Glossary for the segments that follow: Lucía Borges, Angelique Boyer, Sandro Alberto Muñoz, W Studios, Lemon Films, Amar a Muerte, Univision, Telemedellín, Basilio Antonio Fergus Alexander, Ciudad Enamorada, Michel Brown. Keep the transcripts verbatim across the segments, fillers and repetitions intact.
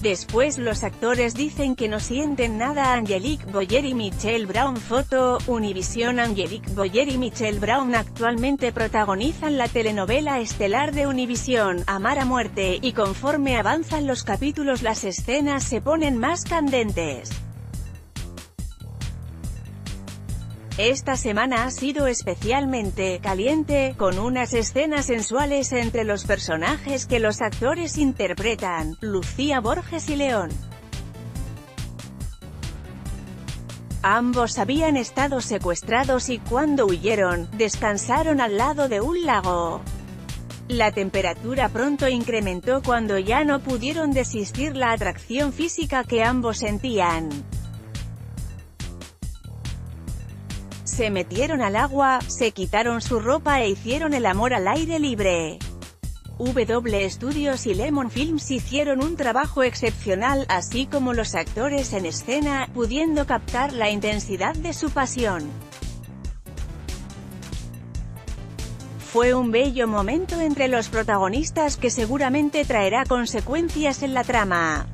Después los actores dicen que no sienten nada. Angelique Boyer y Michel Brown. Foto, Univision. Angelique Boyer y Michel Brown actualmente protagonizan la telenovela estelar de Univision, Amar a Muerte, y conforme avanzan los capítulos las escenas se ponen más candentes. Esta semana ha sido especialmente caliente, con unas escenas sensuales entre los personajes que los actores interpretan, Lucía Borges y León. Ambos habían estado secuestrados y cuando huyeron, descansaron al lado de un lago. La temperatura pronto incrementó cuando ya no pudieron desistir la atracción física que ambos sentían. Se metieron al agua, se quitaron su ropa e hicieron el amor al aire libre. W Studios y Lemon Films hicieron un trabajo excepcional, así como los actores en escena, pudiendo captar la intensidad de su pasión. Fue un bello momento entre los protagonistas que seguramente traerá consecuencias en la trama.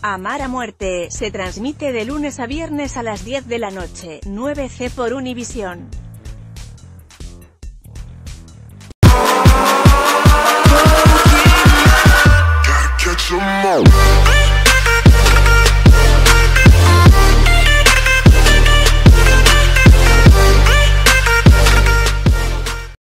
Amar a Muerte se transmite de lunes a viernes a las diez de la noche, nueve ce por Univision.